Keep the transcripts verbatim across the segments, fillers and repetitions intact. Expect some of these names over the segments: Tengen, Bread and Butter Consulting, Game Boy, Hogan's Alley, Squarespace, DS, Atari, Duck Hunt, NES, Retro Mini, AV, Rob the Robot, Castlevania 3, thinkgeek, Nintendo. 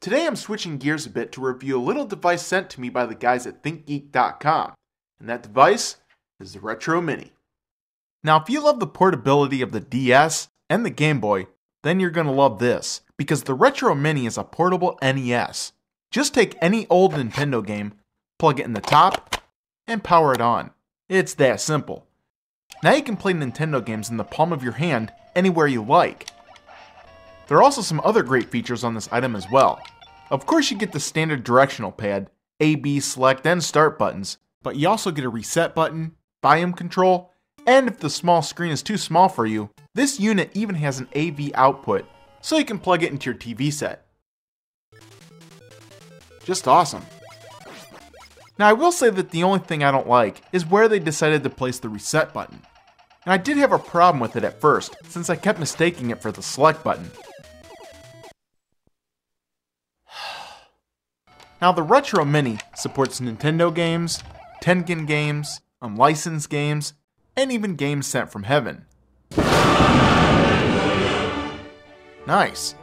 Today I'm switching gears a bit to review a little device sent to me by the guys at think geek dot com, and that device is the Retro Mini. Now if you love the portability of the D S and the Game Boy, then you're going to love this, because the Retro Mini is a portable N E S. Just take any old Nintendo game, plug it in the top, and power it on. It's that simple. Now you can play Nintendo games in the palm of your hand anywhere you like. There are also some other great features on this item as well. Of course you get the standard directional pad, A, B, select, and start buttons, but you also get a reset button, volume control, and if the small screen is too small for you, this unit even has an A V output, so you can plug it into your T V set. Just awesome. Now I will say that the only thing I don't like is where they decided to place the reset button. And I did have a problem with it at first, since I kept mistaking it for the select button. Now the Retro Mini supports Nintendo games, Tengen games, unlicensed games, and even games sent from heaven. Nice.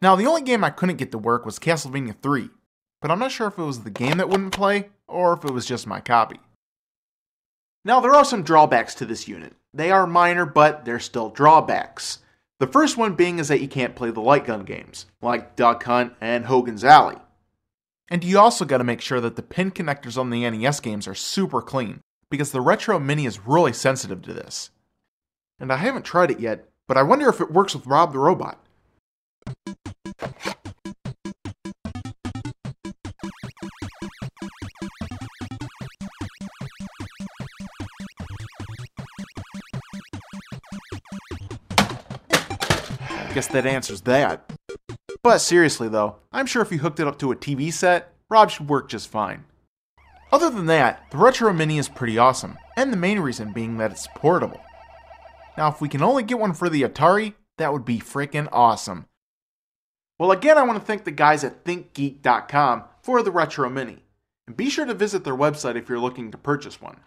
Now the only game I couldn't get to work was Castlevania three, but I'm not sure if it was the game that wouldn't play, or if it was just my copy. Now there are some drawbacks to this unit. They are minor, but they're still drawbacks. The first one being is that you can't play the light gun games, like Duck Hunt and Hogan's Alley. And you also gotta make sure that the pin connectors on the N E S games are super clean, because the Retro Mini is really sensitive to this. And I haven't tried it yet, but I wonder if it works with Rob the Robot. Guess that answers that. But seriously though, I'm sure if you hooked it up to a T V set, Rob should work just fine. Other than that, the Retro Mini is pretty awesome, and the main reason being that it's portable. Now if we can only get one for the Atari, that would be freaking awesome. Well again, I want to thank the guys at think geek dot com for the Retro Mini, and be sure to visit their website if you're looking to purchase one.